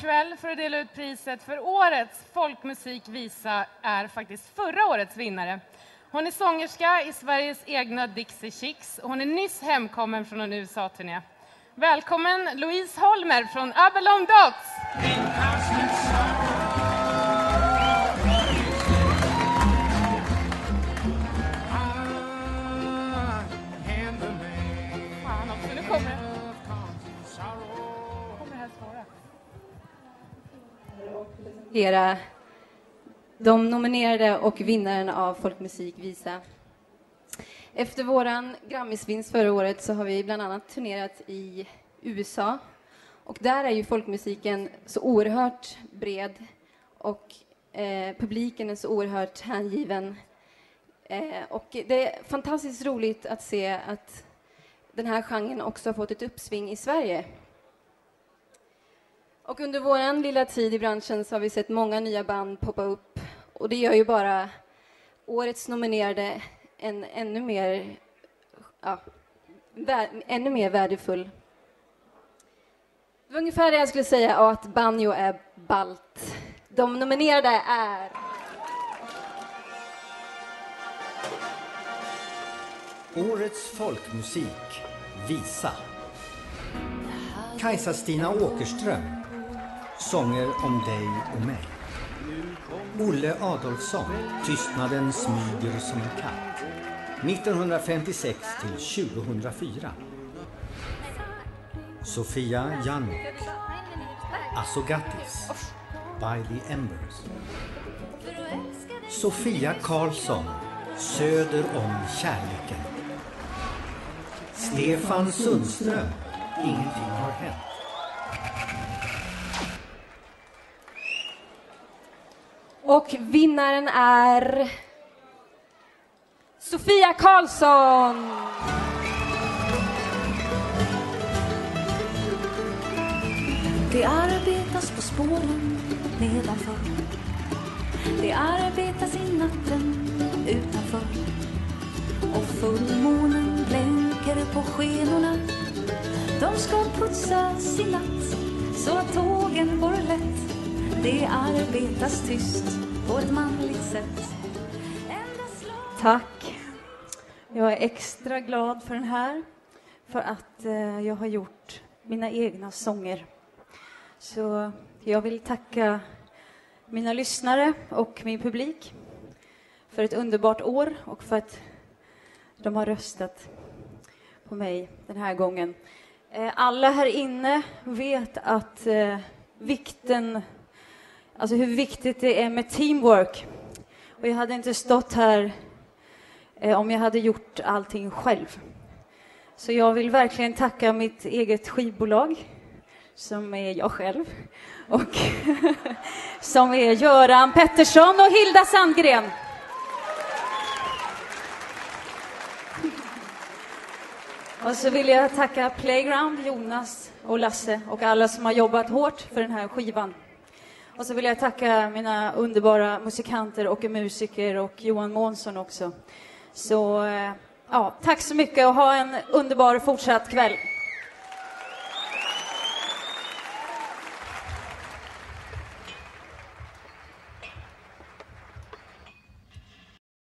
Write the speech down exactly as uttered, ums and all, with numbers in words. kväll för att dela ut priset för årets folkmusikvisa är faktiskt förra årets vinnare. Hon är sångerska i Sveriges egna Dixie Chicks och hon är nyss hemkommen från en U S A-turné. Välkommen Louise Holmer från Abelom Dots! De nominerade och vinnaren av folkmusikvisa. Efter våran Grammisvinst förra året så har vi bland annat turnerat i U S A. Och där är ju folkmusiken så oerhört bred och eh, publiken är så oerhört hängiven. Eh, och det är fantastiskt roligt att se att den här genren också har fått ett uppsving i Sverige. Och under våran lilla tid i branschen så har vi sett många nya band poppa upp. Och det gör ju bara årets nominerade en ännu mer, ja, vär, ännu mer värdefull. Det var ungefär det jag skulle säga, att banjo är balt. De nominerade är... Årets folkmusik, visa. Kajsa Stina Åkerström. Sånger om dig och mig. Olle Adolfsson, Tystnaden smyger som en katt. nittonhundrafemtiosex till tjugohundrafyra. Sofia Jannok, Assogatis, By the Embers. Sofia Karlsson, Söder om kärleken. Stefan Sundström, Ingenting har hänt. Och vinnaren är Sofia Karlsson! Det arbetas på spåren nedanför. Det arbetas i natten utanför. Och fullmånen blänker på skenorna. De ska putsas i natt så att tågen går lätt. Det arbetas tyst på ett manligt sätt. Tack. Jag är extra glad för den här. För att eh, jag har gjort mina egna sånger. Så jag vill tacka mina lyssnare och min publik. För ett underbart år. Och för att de har röstat på mig den här gången. Eh, alla här inne vet att eh, vikten... Alltså hur viktigt det är med teamwork. Och jag hade inte stått här eh, om jag hade gjort allting själv. Så jag vill verkligen tacka mitt eget skivbolag, som är jag själv. Och som är Göran Pettersson och Hilda Sandgren. Och så vill jag tacka Playground, Jonas och Lasse och alla som har jobbat hårt för den här skivan. Och så vill jag tacka mina underbara musikanter och musiker och Johan Månsson också. Så ja, tack så mycket och ha en underbar fortsatt kväll.